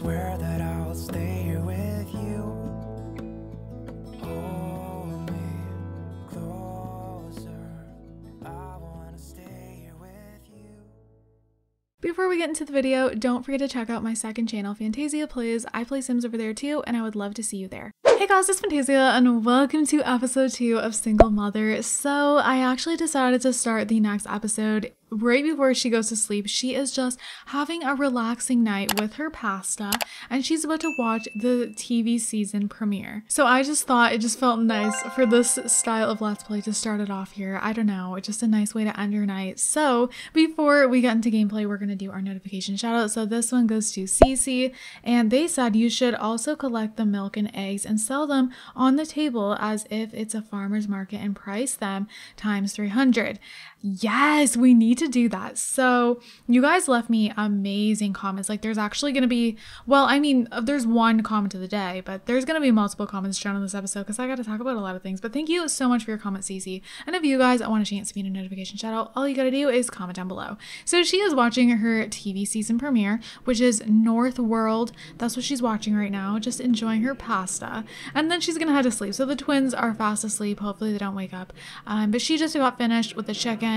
swear that I'll stay here with you. Hold me closer. I want to stay here with you. Before we get into the video, don't forget to check out my second channel, Fantayzia Plays. I play Sims over there too, and I would love to see you there. Hey guys, it's Fantayzia and welcome to episode 2 of Single Mother. So I actually decided to start the next episode right before she goes to sleep. She is just having a relaxing night with her pasta and she's about to watch the TV season premiere. So I just thought it just felt nice for this style of Let's Play to start it off here. I don't know, it's just a nice way to end your night. So before we get into gameplay, we're going to do our notification shout out. So this one goes to Cece, and they said you should also collect the milk and eggs and sell them on the table as if it's a farmer's market and price them times 300. Yes, we need to do that. So you guys left me amazing comments. Like, there's actually going to be, well, I mean, there's one comment of the day, but there's going to be multiple comments shown on this episode because I got to talk about a lot of things. But thank you so much for your comment, Cece. And if you guys want a chance to be in a notification shout out, all you got to do is comment down below. So she is watching her TV season premiere, which is North World. That's what she's watching right now, just enjoying her pasta. And then she's going to head to sleep. So the twins are fast asleep. Hopefully they don't wake up. But she just got finished with the check-in.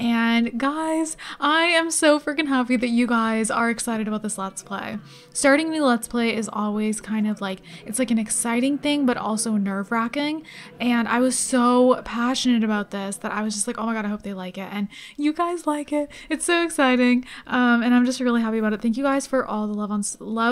And guys, I am so freaking happy that you guys are excited about this Let's Play. Starting a new Let's Play is always kind of like, it's like an exciting thing, but also nerve-wracking. And I was so passionate about this that I was just like, oh my God, I hope they like it. And you guys like it. It's so exciting. And I'm just really happy about it. Thank you guys for all the love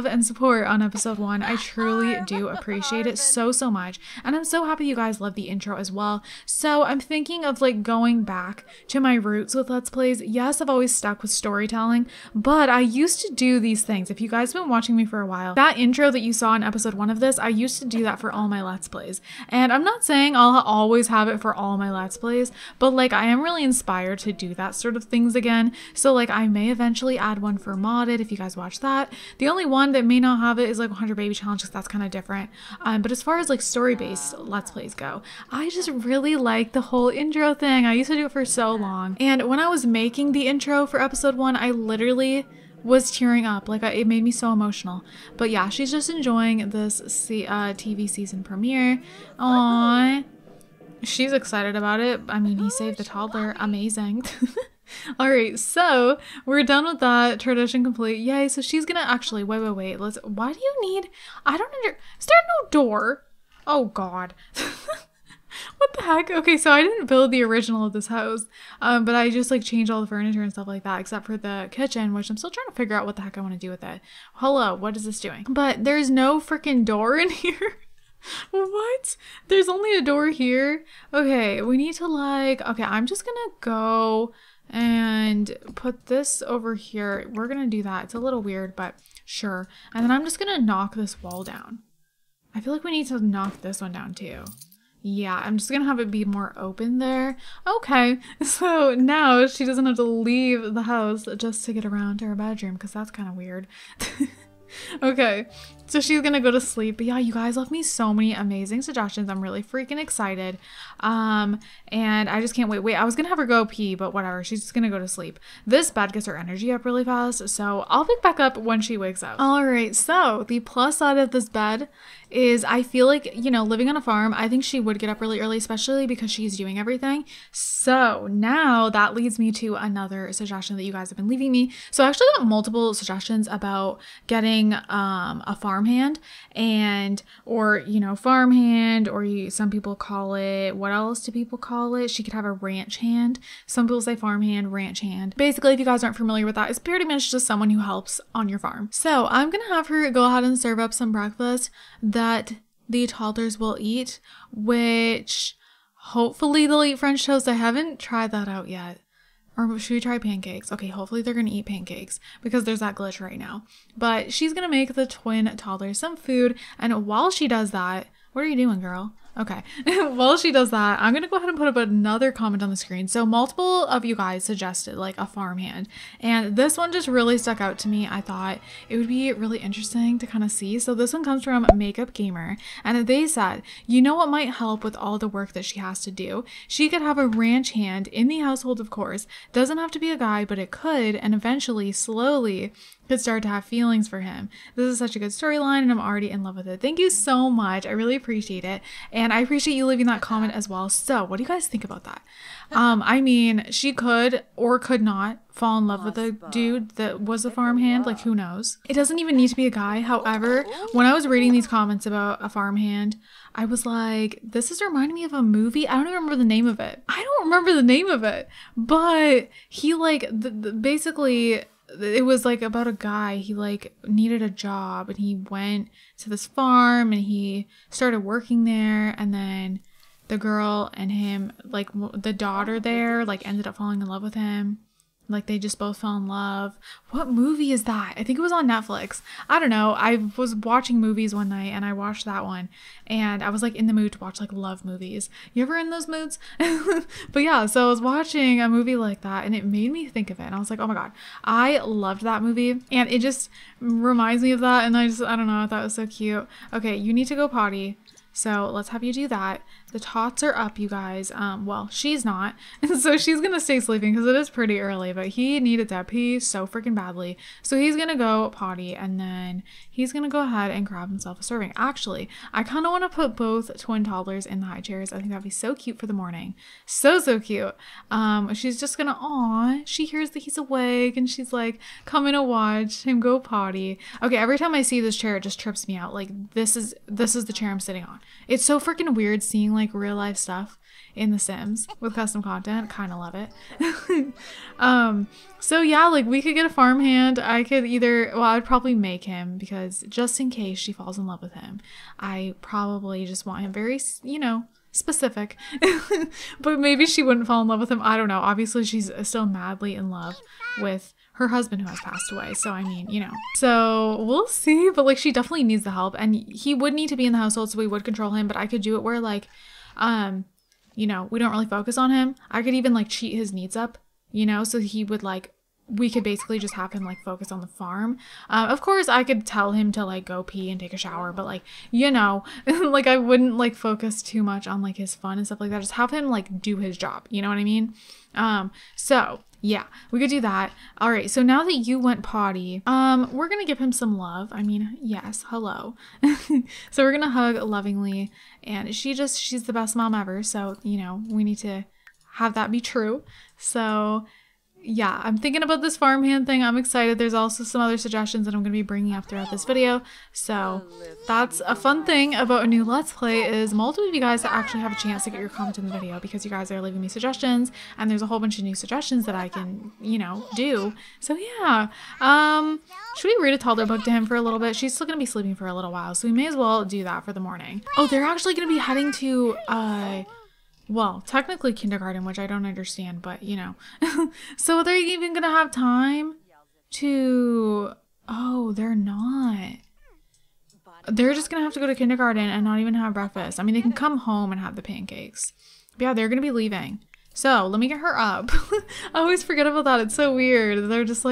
and support on episode 1. I truly do appreciate it so much. And I'm so happy you guys love the intro as well. So I'm thinking of like going back to my roots with Let's Plays. Yes, I've always stuck with storytelling, but I used to do these things. If you guys have been watching me for a while, that intro that you saw in episode 1 of this, I used to do that for all my Let's Plays. And I'm not saying I'll always have it for all my Let's Plays, but like I am really inspired to do that sort of things again. So like I may eventually add one for modded if you guys watch that. The only one that may not have it is like 100 Baby Challenge because that's kind of different. But as far as like story-based Let's Plays go, I just really like the whole intro thing. I used to do it for so long. And when I was making the intro for episode 1, I literally was tearing up. Like, it made me so emotional. But yeah, she's just enjoying this TV season premiere. Aww. She's excited about it. I mean, he saved a toddler. Amazing. Alright, so we're done with that. Tradition complete. Yay. So she's gonna actually, wait. Let's, why do you need, I don't under, is there no door? Oh God. What the heck? Okay, so I didn't build the original of this house, but I just like changed all the furniture and stuff like that, except for the kitchen, which I'm still trying to figure out what the heck I want to do with it. Hello, what is this doing? But there's no freaking door in here. What? There's only a door here? Okay, we need to like, okay, I'm just gonna go and put this over here. We're gonna do that. It's a little weird, but sure. And then I'm just gonna knock this wall down. I feel like we need to knock this one down too. Yeah, I'm just gonna have it be more open there. Okay, so now she doesn't have to leave the house just to get around to her bedroom, because that's kind of weird. Okay, so she's gonna go to sleep. But yeah, you guys left me so many amazing suggestions. I'm really freaking excited. And I just can't wait. Wait, I was gonna have her go pee, but whatever. She's just gonna go to sleep. This bed gets her energy up really fast, so I'll pick back up when she wakes up. Alright, so the plus side of this bed is I feel like, you know, living on a farm, I think she would get up really early, especially because she's doing everything. So now that leads me to another suggestion that you guys have been leaving me. So I actually got multiple suggestions about getting a farmhand, and or, you know, farmhand, or you, some people call it, what else do people call it? She could have a ranch hand. Some people say farmhand, ranch hand. Basically, if you guys aren't familiar with that, it's pretty much just someone who helps on your farm. So I'm gonna have her go ahead and serve up some breakfast that the toddlers will eat, which hopefully they'll eat French toast. I haven't tried that out yet. Or should we try pancakes? Okay, hopefully they're gonna eat pancakes because there's that glitch right now. But she's gonna make the twin toddlers some food, and while she does that, what are you doing, girl? Okay, while she does that, I'm gonna go ahead and put up another comment on the screen. So multiple of you guys suggested like a farmhand, and this one just really stuck out to me. I thought it would be really interesting to kind of see. So this one comes from Makeup Gamer, and they said, you know what might help with all the work that she has to do? She could have a ranch hand in the household, of course. Doesn't have to be a guy, but it could, and eventually, slowly, could start to have feelings for him. This is such a good storyline, and I'm already in love with it. Thank you so much. I really appreciate it. And I appreciate you leaving that comment as well. So what do you guys think about that? I mean, she could or could not fall in love with a dude that was a farmhand. Like, who knows? It doesn't even need to be a guy. However, when I was reading these comments about a farmhand, I was like, this is reminding me of a movie. I don't even remember the name of it. But he, like, basically... it was like about a guy, he like needed a job and he went to this farm and he started working there, and then the girl and him, like the daughter there, like ended up falling in love with him. Like they just both fell in love. What movie is that? I think it was on Netflix. I don't know. I was watching movies one night and I watched that one, and I was like in the mood to watch like love movies. You ever in those moods? But yeah, so I was watching a movie like that and it made me think of it. And I was like, oh my God, I loved that movie. And it just reminds me of that. And I don't know. I thought it was so cute. Okay. You need to go potty. So let's have you do that. The tots are up, you guys. Well, she's not. So she's going to stay sleeping because it is pretty early, but he needed that pee so freaking badly. So he's going to go potty and then he's going to go ahead and grab himself a serving. Actually, I kind of want to put both twin toddlers in the high chairs. I think that'd be so cute for the morning. So, so cute. She's just going to, aw, she hears that he's awake and she's like, coming to watch him go potty. Okay. Every time I see this chair, it just trips me out. Like this is the chair I'm sitting on. It's so freaking weird seeing like real life stuff in The Sims with custom content. Kind of love it. So yeah, like we could get a farmhand. I could either, well, I'd probably make him because just in case she falls in love with him, I probably just want him very, you know, specific. But maybe she wouldn't fall in love with him. I don't know. Obviously she's still madly in love with her husband who has passed away. So I mean, you know, so we'll see, but like she definitely needs the help and he would need to be in the household. So we would control him, but I could do it where like, you know, we don't really focus on him. I could even like cheat his needs up, you know, so he would like, we could basically just have him like focus on the farm. Of course I could tell him to like go pee and take a shower, but like, you know, like I wouldn't like focus too much on like his fun and stuff like that. Just have him like do his job. You know what I mean? So yeah, we could do that. All right. So now that you went potty, we're going to give him some love. I mean, yes. Hello. So we're going to hug lovingly, and she's the best mom ever. So, you know, we need to have that be true. So yeah, I'm thinking about this farmhand thing. I'm excited. There's also some other suggestions that I'm going to be bringing up throughout this video. So that's a fun thing about a new Let's Play is multiple of you guys actually have a chance to get your comment in the video because you guys are leaving me suggestions and there's a whole bunch of new suggestions that I can, you know, do. So yeah, should we read a toddler book to him for a little bit? She's still going to be sleeping for a little while, so we may as well do that for the morning. Oh, they're actually going to be heading to, well, technically kindergarten, which I don't understand, but you know. So they're even gonna have time to, oh, they're not. They're just gonna have to go to kindergarten and not even have breakfast. I mean, they can come home and have the pancakes. But yeah, they're gonna be leaving. So let me get her up. I always forget about that. It's so weird. They're just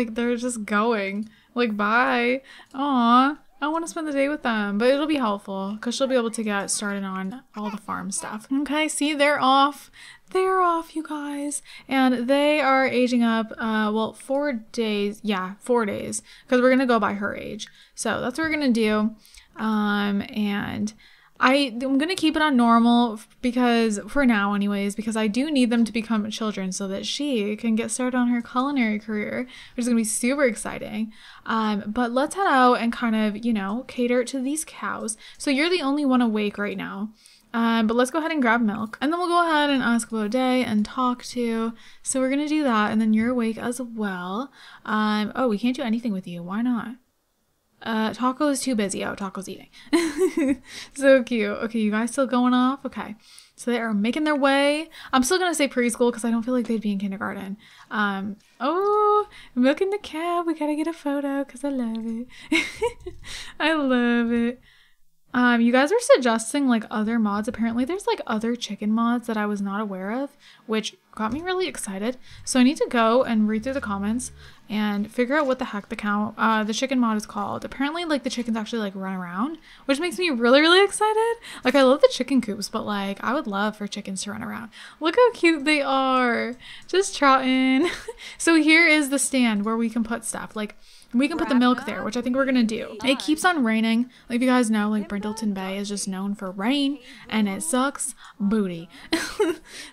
going. Like, bye. Aw. I want to spend the day with them, but it'll be helpful because she'll be able to get started on all the farm stuff. Okay, see, they're off. They're off, you guys. And they are aging up, well, 4 days. Yeah, 4 days because we're going to go by her age. So that's what we're going to do. And I'm going to keep it on normal because for now anyways, because I do need them to become children so that she can get started on her culinary career, which is going to be super exciting. But let's head out and kind of, you know, cater to these cows. So you're the only one awake right now. But let's go ahead and grab milk and then we'll go ahead and ask about day and talk to. So we're going to do that. And then you're awake as well. Oh, we can't do anything with you. Why not? Taco is too busy. Oh, Taco's eating. So cute. Okay, you guys still going off? Okay, so they are making their way. I'm still gonna say preschool because I don't feel like they'd be in kindergarten. Oh, milking the cow. We gotta get a photo because I love it. I love it. You guys are suggesting like other mods. Apparently there's like other chicken mods that I was not aware of, which got me really excited. So I need to go and read through the comments and figure out what the heck the chicken mod is called. Apparently, like, the chickens actually, like, run around, which makes me really, really excited. Like, I love the chicken coops, but, like, I would love for chickens to run around. Look how cute they are. Just trotting. So here is the stand where we can put stuff. Like, we can put the milk there, which I think we're going to do. It keeps on raining. Like, you guys know, like, Brindleton Bay is just known for rain, and it sucks booty.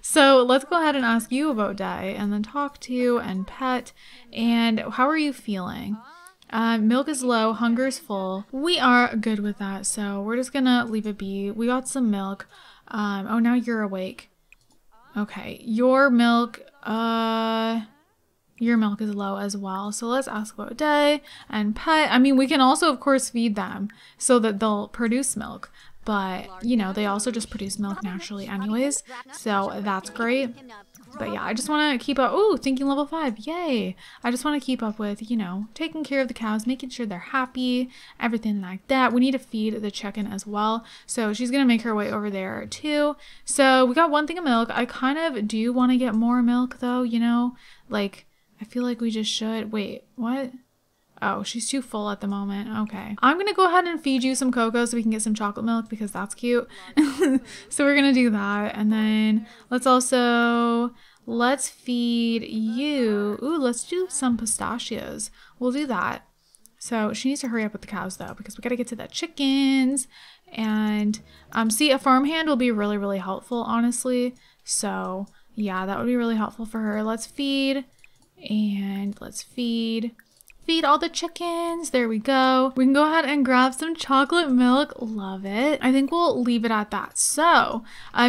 So let's go ahead and ask you about Day, and then talk to you, and pet, and how are you feeling? Milk is low, hunger is full. We are good with that, so we're just going to leave it be. We got some milk. Oh, now you're awake. Okay, your milk, your milk is low as well. So let's ask about Day and Pet. I mean, we can also, of course, feed them so that they'll produce milk. But, you know, they also just produce milk naturally anyways. So that's great. But yeah, I just want to keep up. Ooh, thinking level 5. Yay. I just want to keep up with, you know, taking care of the cows, making sure they're happy, everything like that. We need to feed the chicken as well. So she's going to make her way over there too. So we got one thing of milk. I kind of do want to get more milk though, you know, like, I feel like we just should. Wait, what? Oh, she's too full at the moment. Okay. I'm going to go ahead and feed you some cocoa so we can get some chocolate milk because that's cute. So we're going to do that. And then let's feed you. Ooh, let's do some pistachios. We'll do that. So she needs to hurry up with the cows though, because we got to get to the chickens. And see, a farmhand will be really, really helpful, honestly. So yeah, that would be really helpful for her. Let's feed. And let's feed all the chickens. There we go. We can go ahead and grab some chocolate milk. Love it. I think we'll leave it at that. So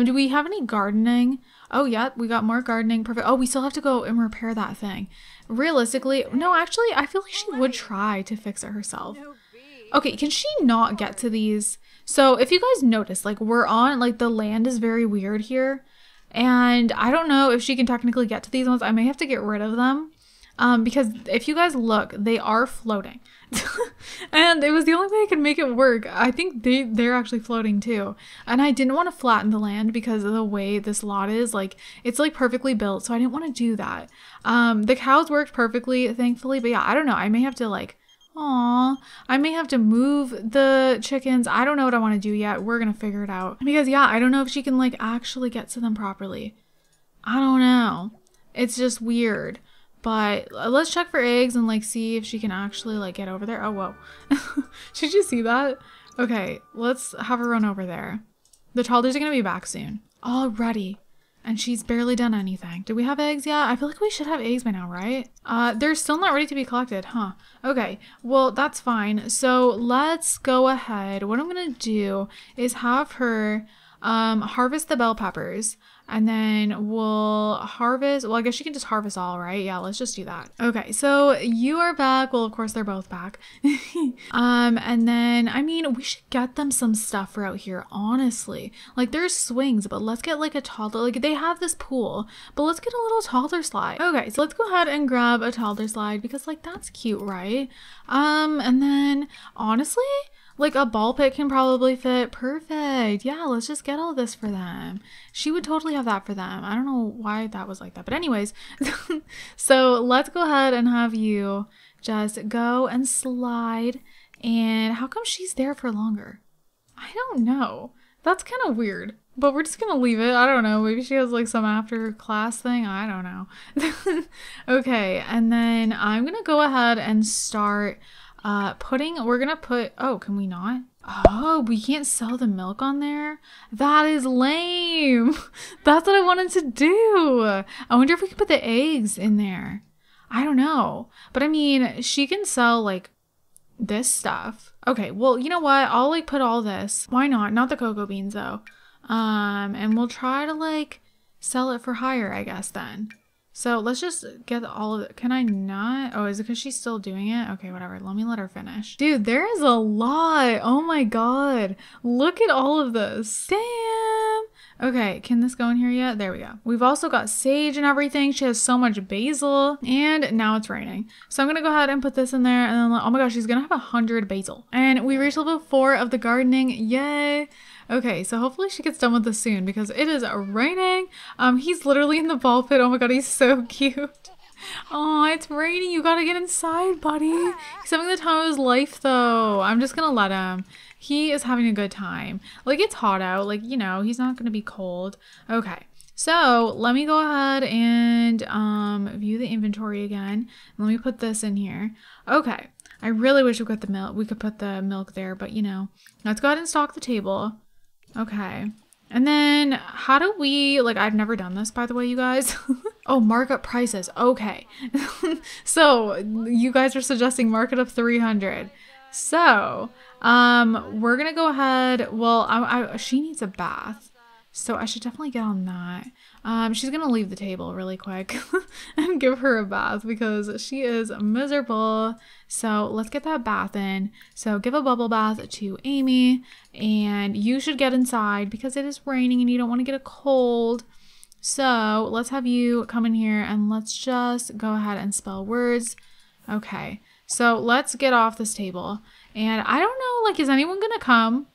do we have any gardening? Oh yeah, we got more gardening. Perfect. Oh, we still have to go and repair that thing. Realistically, no, actually, I feel like she would try to fix it herself. Okay, can she not get to these? So if you guys notice, like, we're on, like, the land is very weird here. And I don't know if she can technically get to these ones. I may have to get rid of them because if you guys look, they are floating. And it was the only way I could make it work. I think they're actually floating too. And I didn't want to flatten the land because of the way this lot is. Like, it's like perfectly built. So I didn't want to do that. The cows worked perfectly, thankfully. But yeah, I don't know. I may have to like, I may have to move the chickens. I don't know what I want to do yet. We're going to figure it out. Because, yeah, I don't know if she can, like, actually get to them properly. I don't know. It's just weird. But let's check for eggs and, like, see if she can actually, like, get over there. Oh, whoa. Did you see that? Okay, let's have her run over there. The toddlers are going to be back soon. Already. And she's barely done anything. Do we have eggs? Yeah, I feel like we should have eggs by now, right? They're still not ready to be collected, huh? Okay, well, that's fine. So let's go ahead. What I'm gonna do is have her harvest the bell peppers. And then we'll harvest. Well, I guess you can just harvest all, right? Yeah, let's just do that. Okay, so you are back. Well, of course, they're both back. And then, I mean, we should get them some stuff for out here, honestly. Like, there's swings, but let's get, like, a toddler. Like, they have this pool, but let's get a little toddler slide. Okay, so let's go ahead and grab a toddler slide because, like, that's cute, right? And then, honestly, like, a ball pit can probably fit. Perfect. Yeah, let's just get all this for them. She would totally have that for them. I don't know why that was like that. But anyways, so let's go ahead and have you just go and slide. And how come she's there for longer? I don't know. That's kind of weird. But we're just going to leave it. I don't know. Maybe she has like some after class thing. I don't know. Okay, and then I'm going to go ahead and start... we're gonna put, oh, can we not? Oh, we can't sell the milk on there? That is lame. That's what I wanted to do. I wonder if we could put the eggs in there. I don't know. But I mean, she can sell like this stuff. Okay, well, you know what? I'll like put all this. Why not? Not the cocoa beans though. And we'll try to like sell it for higher, I guess then. So let's just get all of it. Can I not? Oh, is it because she's still doing it? Okay, whatever. Let her finish. Dude, there is a lot. Oh my God. Look at all of this. Damn. Okay, can this go in here yet? There we go. We've also got sage and everything. She has so much basil. And now it's raining. So I'm going to go ahead and put this in there. And then, oh my gosh, she's going to have 100 basil. And we reached level 4 of the gardening. Yay. Okay, so hopefully she gets done with this soon because it is raining. He's literally in the ball pit. Oh my God, he's so cute. Oh, it's raining. You gotta get inside, buddy. He's having the time of his life, though. I'm just gonna let him. He is having a good time. Like, it's hot out. Like, you know, he's not gonna be cold. Okay. So let me go ahead and view the inventory again. Let me put this in here. Okay. I really wish we could put the milk. We could put the milk there, but you know, let's go ahead and stock the table. Okay. And then how do we, like, I've never done this, by the way, you guys. Oh, mark up prices. Okay. So you guys are suggesting market up 300. So we're going to go ahead. Well, she needs a bath. So I should definitely get on that. She's going to leave the table really quick and give her a bath because she is miserable. So let's get that bath in. So give a bubble bath to Amy, and you should get inside because it is raining and you don't want to get a cold. So let's have you come in here and let's just go ahead and spell words. Okay. So let's get off this table. And I don't know, like, is anyone going to come?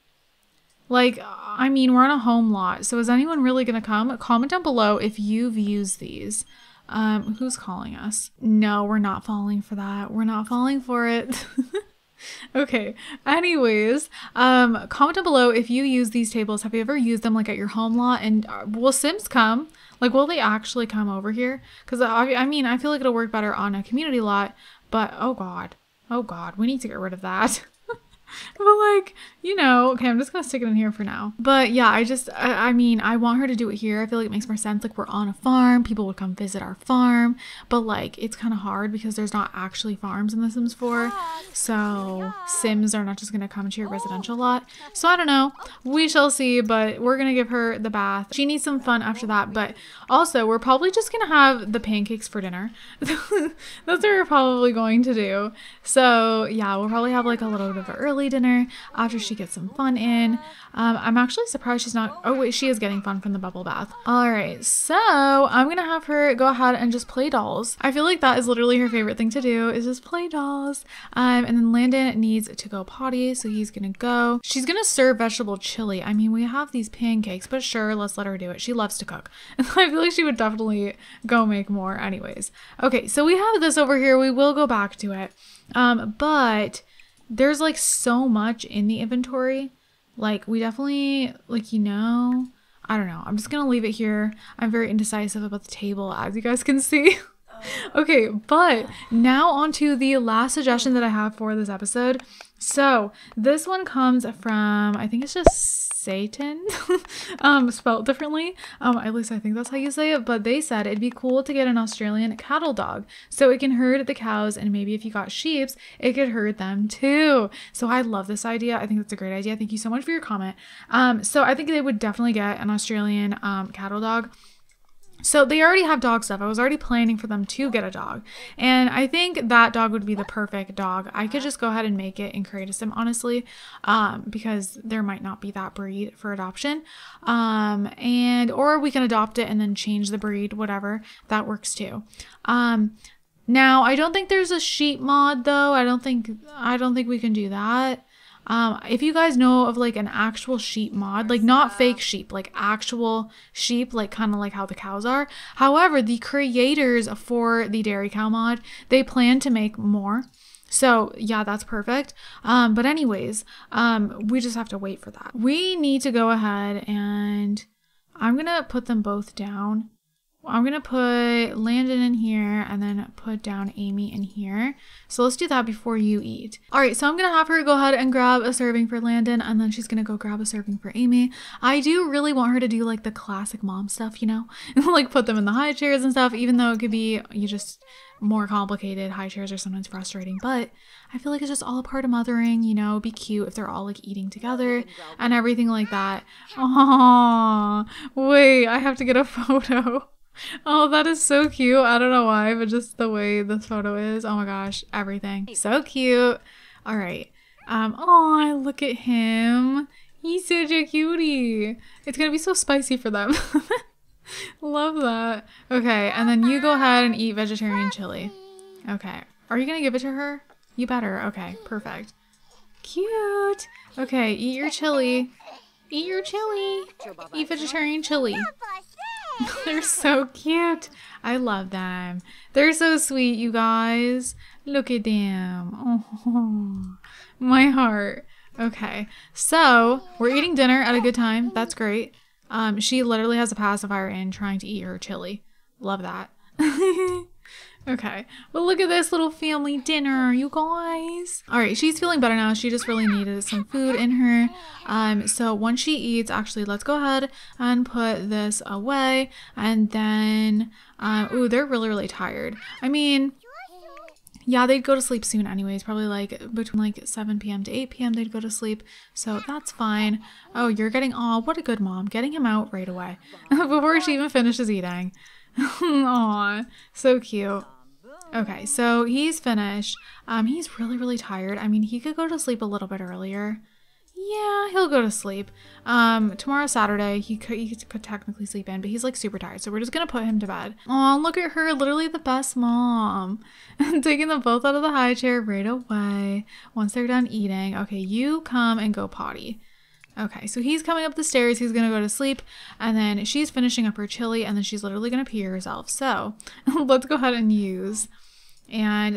Like, I mean, we're on a home lot, so is anyone really gonna come? Comment down below if you've used these. Who's calling us? No, we're not falling for that. We're not falling for it. Okay, anyways, comment down below if you use these tables. Have you ever used them, like, at your home lot? And will Sims come? Like, will they actually come over here? Because, I mean, I feel like it'll work better on a community lot, but oh God, we need to get rid of that. But, like, you know, okay, I'm just gonna stick it in here for now. But yeah, I mean, I want her to do it here. I feel like it makes more sense. Like, we're on a farm. People would come visit our farm. But, like, it's kind of hard because there's not actually farms in The Sims 4. So Sims are not just gonna come to your residential lot. So I don't know. We shall see, but we're gonna give her the bath. She needs some fun after that. But also, we're probably just gonna have the pancakes for dinner. That's what we're probably going to do. So yeah, we'll probably have, like, a little bit of an early dinner after she gets some fun in. I'm actually surprised she's not. Oh wait, she is getting fun from the bubble bath. All right, so I'm gonna have her go ahead and just play dolls. I feel like that is literally her favorite thing to do, is just play dolls. And then Landon needs to go potty, so he's gonna go. She's gonna serve vegetable chili. I mean, we have these pancakes, but sure, let's let her do it. She loves to cook, and I feel like she would definitely go make more anyways. Okay, so we have this over here. We will go back to it, but there's, like, so much in the inventory. Like, we definitely, like, you know, I don't know. I'm just gonna leave it here. I'm very indecisive about the table, as you guys can see. Okay, but now on to the last suggestion that I have for this episode. So this one comes from, I think it's just Satan, spelled differently. At least I think that's how you say it, but they said it'd be cool to get an Australian cattle dog so it can herd the cows, and maybe if you got sheeps, it could herd them too. So I love this idea. I think that's a great idea. Thank you so much for your comment. So I think they would definitely get an Australian cattle dog. So they already have dog stuff. I was already planning for them to get a dog. And I think that dog would be the perfect dog. I could just go ahead and make it and create a sim, honestly, because there might not be that breed for adoption. Or we can adopt it and then change the breed, whatever. That works too. Now, I don't think there's a sheep mod though. I don't think we can do that. If you guys know of, like, an actual sheep mod, like, not fake sheep, like actual sheep, like kind of like how the cows are. However, the creators for the dairy cow mod, they plan to make more. So yeah, that's perfect. But anyways, we just have to wait for that. We need to go ahead and I'm going to put them both down. I'm going to put Landon in here and then put down Amy in here. So let's do that before you eat. All right, so I'm going to have her go ahead and grab a serving for Landon, and then she's going to go grab a serving for Amy. I do really want her to do, like, the classic mom stuff, you know, like put them in the high chairs and stuff, even though it could be more complicated. High chairs are sometimes frustrating, but I feel like it's just all a part of mothering, you know. It'd be cute if they're all, like, eating together and everything like that. Oh, wait, I have to get a photo. Oh, that is so cute. I don't know why, but just the way this photo is. Oh my gosh, everything. So cute. All right. Oh, look at him. He's such a cutie. It's going to be so spicy for them. Love that. Okay, and then you go ahead and eat vegetarian chili. Okay. Are you going to give it to her? You better. Okay, perfect. Cute. Okay, eat your chili. Eat your chili. Eat vegetarian chili. They're so cute. I love them. They're so sweet, you guys. Look at them. Oh, my heart. Okay, so we're eating dinner at a good time. That's great. She literally has a pacifier in trying to eat her chili. Love that. Okay, well, look at this little family dinner, you guys. All right, she's feeling better now. She just really needed some food in her. So once she eats, actually, let's go ahead and put this away. And then, ooh, they're really, really tired. I mean, yeah, they'd go to sleep soon anyways. Probably like between like 7 p.m. to 8 p.m. they'd go to sleep. So that's fine. Oh, you're getting, aw, what a good mom. Getting him out right away before she even finishes eating. Aw, so cute. Okay, so he's finished. He's really, really tired. I mean, he could go to sleep a little bit earlier. Yeah, he'll go to sleep. Tomorrow's Saturday. He could technically sleep in, but he's like super tired. So we're just going to put him to bed. Oh, look at her. Literally the best mom. Taking them both out of the high chair right away. Once they're done eating. Okay, you come and go potty. Okay, so he's coming up the stairs. He's going to go to sleep. And then she's finishing up her chili. And then she's literally going to pee herself. So let's go ahead and use... And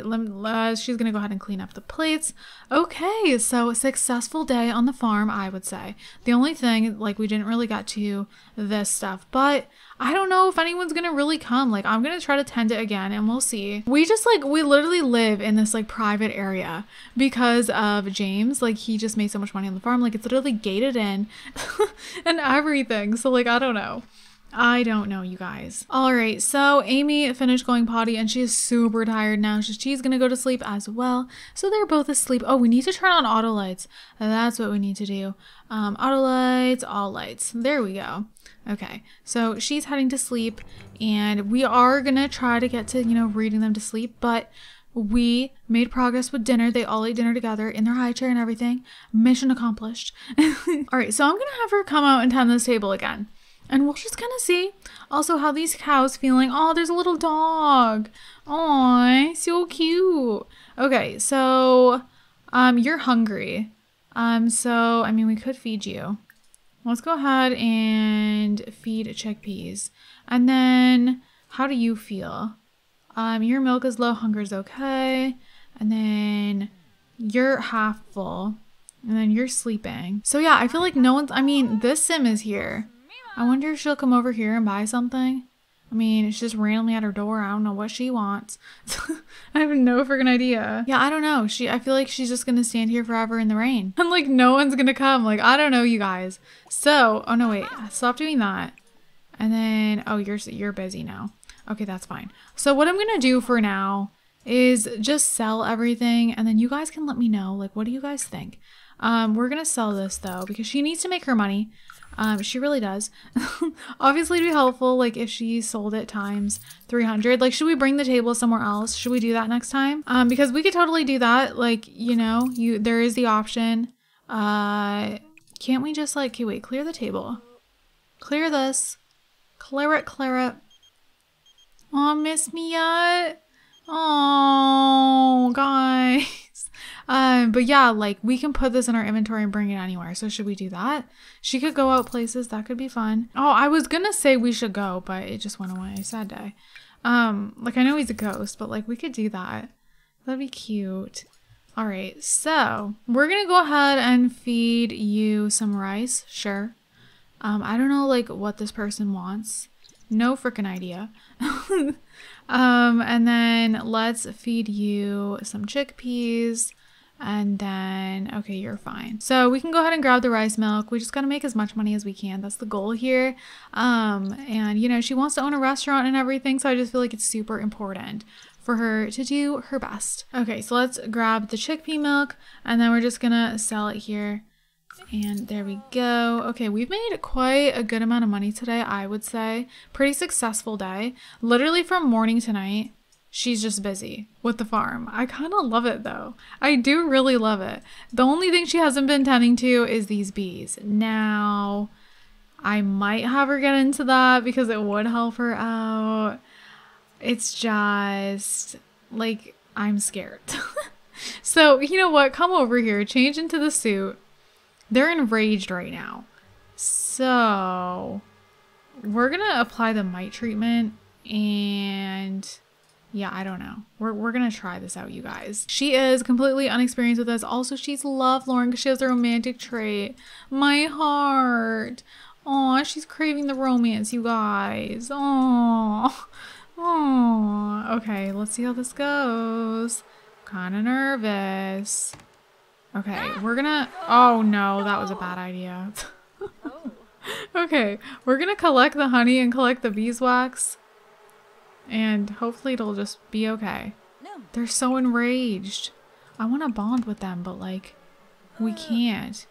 she's gonna go ahead and clean up the plates. Okay, so a successful day on the farm, I would say. The only thing, like, we didn't really get to this stuff, but I don't know if anyone's gonna really come. Like, I'm gonna try to tend it again and we'll see. We just, like, we literally live in this, like, private area because of James. Like, he just made so much money on the farm. Like, it's literally gated in and everything. So, like, I don't know. I don't know, you guys. All right, so Amy finished going potty and she is super tired now. She's gonna go to sleep as well. So they're both asleep. Oh, we need to turn on auto lights. That's what we need to do. Auto lights, all lights. There we go. Okay, so she's heading to sleep and we are gonna try to get to, you know, reading them to sleep, but we made progress with dinner. They all ate dinner together in their high chair and everything. Mission accomplished. All right, so I'm gonna have her come out and tend this table again. And we'll just kind of see also how these cows feeling. Oh, there's a little dog. Aw, so cute. Okay, so you're hungry. So, I mean, we could feed you. Let's go ahead and feed chickpeas. And then how do you feel? Your milk is low, hunger's okay. And then you're half full. And then you're sleeping. So, yeah, I feel like no one's... I mean, this sim is here. I wonder if she'll come over here and buy something. I mean, it's just randomly at her door. I don't know what she wants. I have no freaking idea. Yeah, I don't know. I feel like she's just gonna stand here forever in the rain. I'm like, no one's gonna come. Like, I don't know, you guys. So, oh no, wait, stop doing that. And then, oh, you're busy now. Okay, that's fine. So what I'm gonna do for now is just sell everything, and then you guys can let me know. Like, what do you guys think? We're gonna sell this though because she needs to make her money. She really does. Obviously, it'd be helpful, like, if she sold it times 300. Like, should we bring the table somewhere else? Should we do that next time? Because we could totally do that. Like, you know, there is the option. Can't we just, like, okay, wait, clear the table. Clear this. Clear it, clear it. Aw, miss me yet? Aw, guys. But yeah, like, we can put this in our inventory and bring it anywhere. So should we do that? She could go out places. That could be fun. Oh, I was gonna say we should go, but it just went away. Sad day. Like, I know he's a ghost, but, like, we could do that. That'd be cute. All right, so we're gonna go ahead and feed you some rice. Sure. I don't know, like, what this person wants. No freaking idea. And then let's feed you some chickpeas. And then, okay, you're fine. So we can go ahead and grab the rice milk. We just got to make as much money as we can. That's the goal here. And, you know, she wants to own a restaurant and everything. So I just feel like it's super important for her to do her best. Okay, so let's grab the chickpea milk. And then we're just going to sell it here. And there we go. Okay, we've made quite a good amount of money today, I would say. Pretty successful day. Literally from morning to night, she's just busy with the farm. I kind of love it, though. I do really love it. The only thing she hasn't been tending to is these bees. Now, I might have her get into that because it would help her out. It's just, like, I'm scared. So, you know what? Come over here. Change into the suit. They're enraged right now. So We're gonna apply the mite treatment, and yeah, I don't know. We're gonna try this out, you guys. She is completely unexperienced with us. Also, she's love Lauren because she has a romantic trait. My heart. Aw, she's craving the romance, you guys. Aw. Aw. Okay, let's see how this goes. Kinda nervous. Okay, we're gonna... Oh no, that was a bad idea. Okay, we're gonna collect the honey and collect the beeswax. And hopefully it'll just be okay. They're so enraged. I want to bond with them, but like, we can't.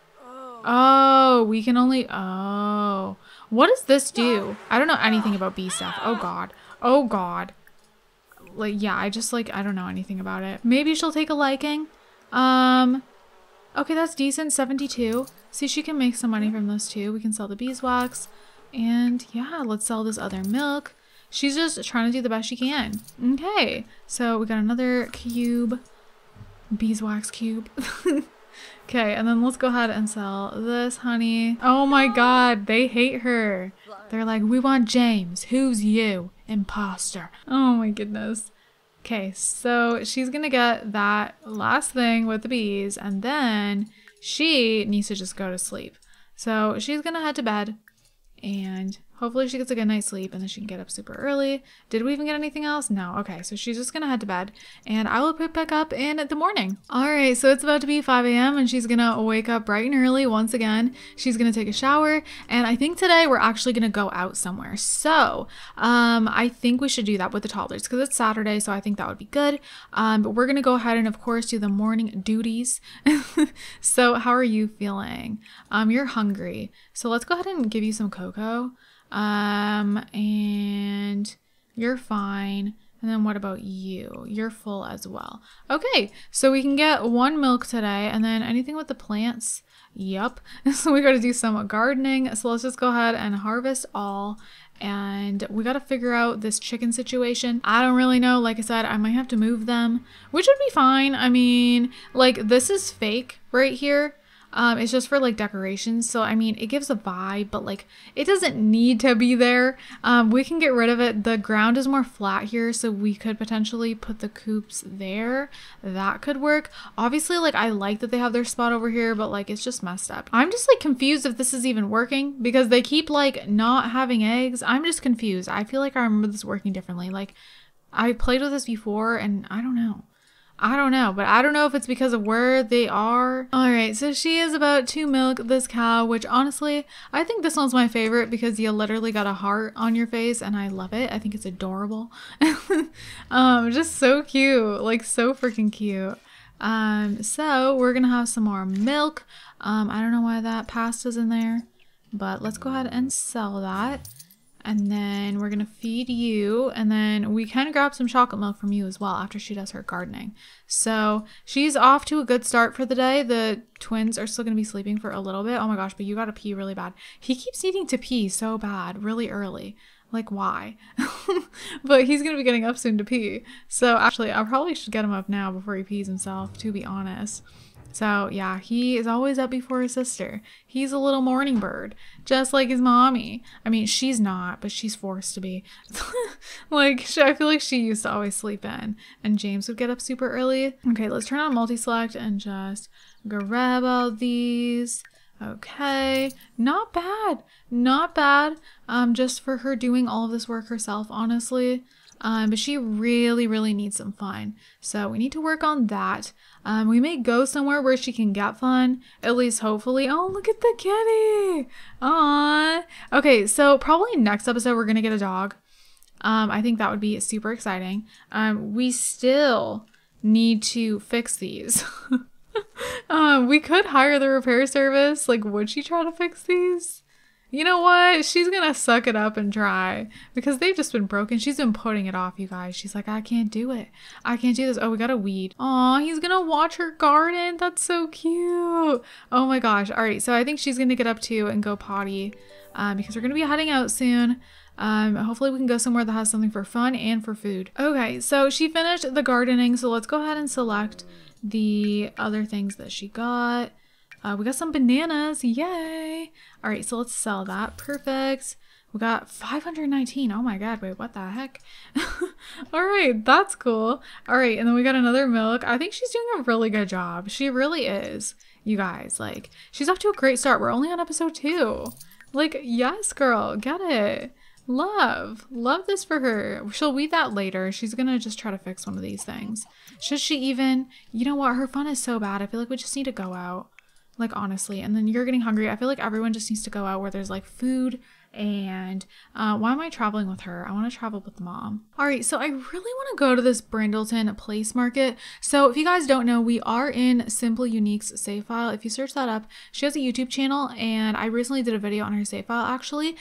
Oh, we can only... Oh. What does this do? I don't know anything about bee stuff. Oh god. Oh god. Like, yeah, I just like, I don't know anything about it. Maybe she'll take a liking. Okay, that's decent. 72. See, she can make some money from those too. We can sell the beeswax. And yeah, let's sell this other milk. She's just trying to do the best she can. Okay, so we got another cube. Beeswax cube. Okay, and then let's go ahead and sell this honey. Oh my god, they hate her. They're like, we want James. Who's you? Imposter. Oh my goodness. Okay, so she's gonna get that last thing with the bees, and then she needs to just go to sleep. So she's gonna head to bed, and hopefully she gets a good night's sleep, and then she can get up super early. Did we even get anything else? No. Okay, so she's just gonna head to bed, and I will pick back up in the morning. Alright, so it's about to be 5 a.m., and she's gonna wake up bright and early once again. She's gonna take a shower, and I think today we're actually gonna go out somewhere. So, I think we should do that with the toddlers, because it's Saturday, so I think that would be good. But we're gonna go ahead and, of course, do the morning duties. So, how are you feeling? You're hungry. So, let's go ahead and give you some cocoa. And you're fine. And then what about you? You're full as well. Okay, so we can get one milk today, and then anything with the plants? Yep. So we gotta do some gardening. So let's just go ahead and harvest all. And we gotta figure out this chicken situation. I don't really know. Like I said, I might have to move them, which would be fine. I mean, like, this is fake right here. It's just for like decorations, so I mean it gives a vibe, but like it doesn't need to be there. We can get rid of it. The ground is more flat here, so we could potentially put the coops there. That could work. Obviously, like, I like that they have their spot over here, but like it's just messed up. I'm just like confused if this is even working because they keep like not having eggs. I'm just confused. I feel like I remember this working differently. Like, I played with this before and I don't know, but I don't know if it's because of where they are. Alright, so she is about to milk this cow, which honestly, I think this one's my favorite because you literally got a heart on your face and I love it. I think it's adorable. Just so cute. Like, so freaking cute. So we're gonna have some more milk. I don't know why that pasta's in there, but let's go ahead and sell that. And then we're gonna feed you, and then we can grab some chocolate milk from you as well after she does her gardening. So she's off to a good start for the day. The twins are still gonna be sleeping for a little bit. Oh my gosh, but you gotta pee really bad. He keeps needing to pee so bad, really early. Like, why? But he's gonna be getting up soon to pee. So actually, I probably should get him up now before he pees himself, to be honest. So yeah, he is always up before his sister. He's a little morning bird, just like his mommy. I mean, she's not, but she's forced to be. Like, I feel like she used to always sleep in, and James would get up super early. Okay, let's turn on multi-select and just grab all these. Okay, not bad, not bad. Just for her doing all of this work herself, honestly. But she really, really needs some fun. So we need to work on that. We may go somewhere where she can get fun. At least hopefully. Oh, look at the kitty. Aww. Okay, so probably next episode we're going to get a dog. I think that would be super exciting. We still need to fix these. We could hire the repair service. Like, would she try to fix these? You know what? She's gonna suck it up and try because they've just been broken. She's been putting it off, you guys. She's like, I can't do it. I can't do this. Oh, we got a weed. Aw, he's gonna watch her garden. That's so cute. Oh my gosh. All right, so I think she's gonna get up too and go potty because we're gonna be heading out soon. Hopefully we can go somewhere that has something for fun and for food. Okay, so she finished the gardening. So let's go ahead and select the other things that she got. We got some bananas. Yay. All right, so let's sell that. Perfect. We got 519. Oh my god, wait, what the heck? All right, that's cool. All right, and then we got another milk. I think she's doing a really good job. She really is, you guys. Like, she's off to a great start. We're only on episode 2. Like, yes, girl, get it. Love this for her. She'll weed that later. She's gonna just try to fix one of these things. Should she even? You know what? Her fun is so bad. I feel like we just need to go out. Like, honestly. And then you're getting hungry. I feel like everyone just needs to go out where there's, like, food. And why am I traveling with her? I want to travel with mom. All right, so I really want to go to this Brindleton Place Market. So if you guys don't know, we are in Simple Unique's save file. If you search that up, she has a YouTube channel, and I recently did a video on her save file, actually.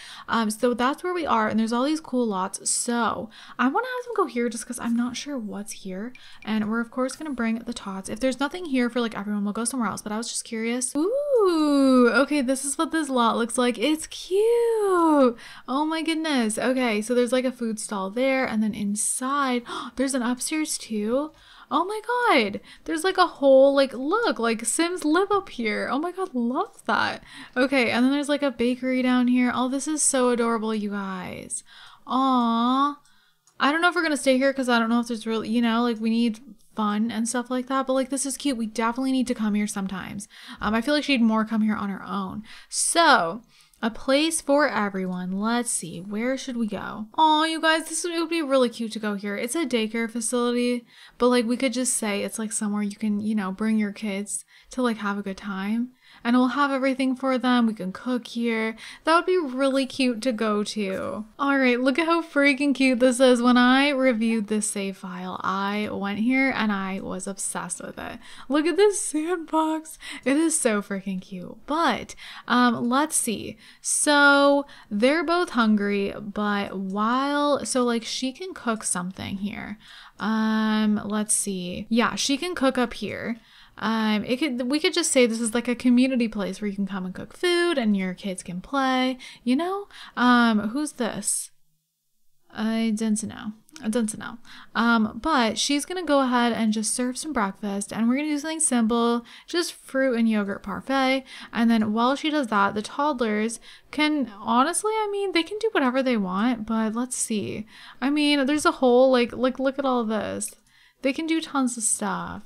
So that's where we are, and there's all these cool lots. So I want to have them go here just because I'm not sure what's here. And we're, of course, going to bring the tots. If there's nothing here for, like, everyone, we'll go somewhere else. But I was just curious. Ooh, okay, this is what this lot looks like. It's cute. Oh my goodness. Okay, so there's like a food stall there, and then inside there's an upstairs too. Oh my god, there's like a whole, like, look, like, Sims live up here. Oh my god, love that. Okay, and then there's like a bakery down here. Oh, this is so adorable, you guys. Aww, I don't know if we're gonna stay here because I don't know if there's really, you know, like, we need fun and stuff like that, but like, this is cute. We definitely need to come here sometimes. I feel like she'd more come here on her own. So a place for everyone. Let's see, where should we go? Oh, you guys, this would be really cute to go here. It's a daycare facility, but like, we could just say it's like somewhere you can, you know, bring your kids to, like, have a good time, and we'll have everything for them. We can cook here. That would be really cute to go to. All right, look at how freaking cute this is. When I reviewed this save file, I went here and I was obsessed with it. Look at this sandbox. It is so freaking cute. But let's see. So they're both hungry, but while, so like, she can cook something here. Let's see. Yeah, she can cook up here. We could just say this is like a community place where you can come and cook food and your kids can play, you know. Who's this? I don't know. But she's gonna go ahead and just serve some breakfast, and we're gonna do something simple, just fruit and yogurt parfait. And then while she does that, the toddlers can, honestly, I mean, they can do whatever they want, but let's see. I mean, there's a whole, like look at all this. They can do tons of stuff.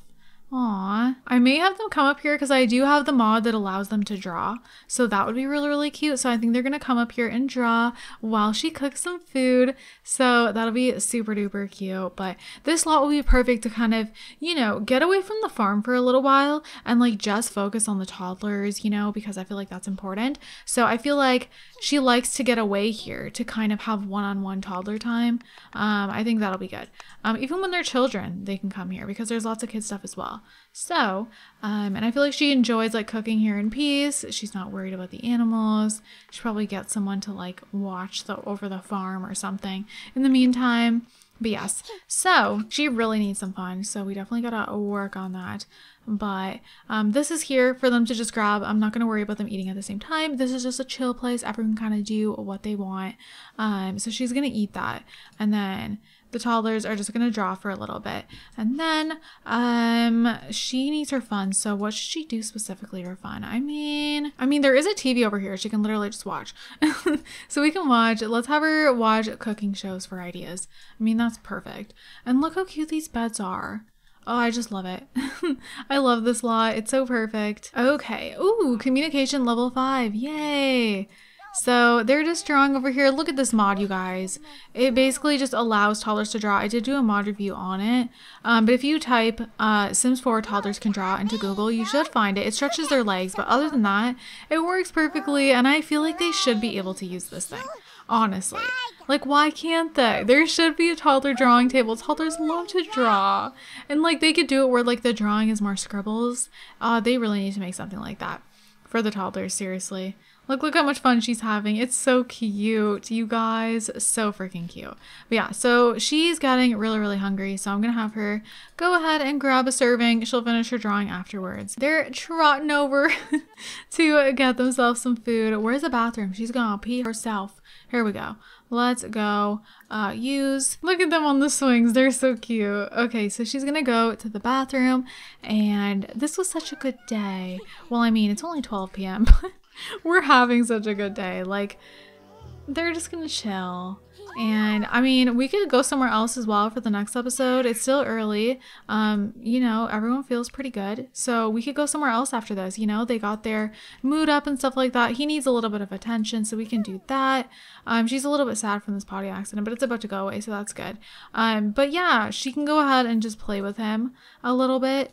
Aw, I may have them come up here because I do have the mod that allows them to draw, so that would be really, really cute. So I think they're gonna come up here and draw while she cooks some food, so that'll be super duper cute. But this lot will be perfect to kind of, you know, get away from the farm for a little while and, like, just focus on the toddlers, you know, because I feel like that's important. So I feel like she likes to get away here to kind of have one-on-one toddler time. I think that'll be good. Even when they're children, they can come here because there's lots of kid stuff as well. So, and I feel like she enjoys, like, cooking here in peace. She's not worried about the animals. She probably gets someone to, like, watch over the farm or something in the meantime. But yes, so she really needs some fun, so we definitely gotta work on that. But this is here for them to just grab. I'm not gonna worry about them eating at the same time. This is just a chill place. Everyone kind of do what they want. So she's gonna eat that, and then the toddlers are just gonna draw for a little bit, and then she needs her fun. So what should she do specifically for fun? I mean there is a TV over here. She can literally just watch. So we can watch. Let's have her watch cooking shows for ideas. I mean, that's perfect. And look how cute these beds are. Oh, I just love it. I love this lot. It's so perfect. Okay. Ooh, communication level 5. Yay. So they're just drawing over here. Look at this mod, you guys. It basically just allows toddlers to draw. I did do a mod review on it. But if you type Sims 4 toddlers can draw into Google, you should find it. It stretches their legs, but other than that, it works perfectly, and I feel like they should be able to use this thing. Honestly. Like, why can't they? There should be a toddler drawing table. Toddlers love to draw. And, like, they could do it where, like, the drawing is more scribbles. They really need to make something like that for the toddlers, seriously. Look how much fun she's having. It's so cute, you guys. So freaking cute. But yeah, so she's getting really, really hungry. So I'm going to have her go ahead and grab a serving. She'll finish her drawing afterwards. They're trotting over to get themselves some food. Where's the bathroom? She's going to pee herself. Here we go. Let's go use. Look at them on the swings. They're so cute. Okay, so she's gonna go to the bathroom, and this was such a good day. Well, I mean, it's only 12 p.m., but we're having such a good day. Like, they're just gonna chill. And I mean, we could go somewhere else as well for the next episode. It's still early. You know, everyone feels pretty good, so we could go somewhere else after this. You know, they got their mood up and stuff like that. He needs a little bit of attention, so we can do that. She's a little bit sad from this potty accident, but it's about to go away, so that's good. But yeah, she can go ahead and just play with him a little bit.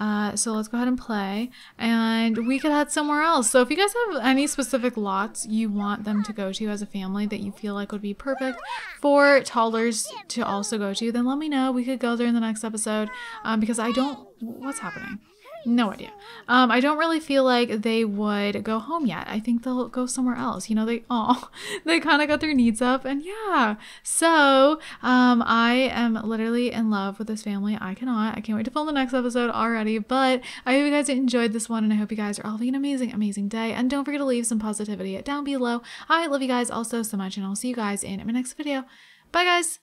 So let's go ahead and play, and we could head somewhere else. So if you guys have any specific lots you want them to go to as a family that you feel like would be perfect for toddlers to also go to, then let me know. We could go there in the next episode, because I don't, what's happening? No idea. I don't really feel like they would go home yet. I think they'll go somewhere else. You know, they kind of got their needs up, and yeah. So, I am literally in love with this family. I can't wait to film the next episode already, but I hope you guys enjoyed this one, and I hope you guys are all having an amazing, amazing day, and don't forget to leave some positivity down below. I love you guys all so, so much, and I'll see you guys in my next video. Bye, guys!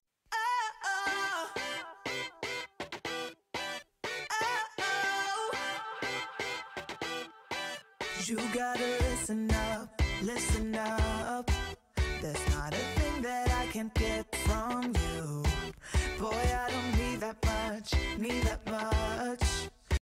You gotta listen up, listen up. That's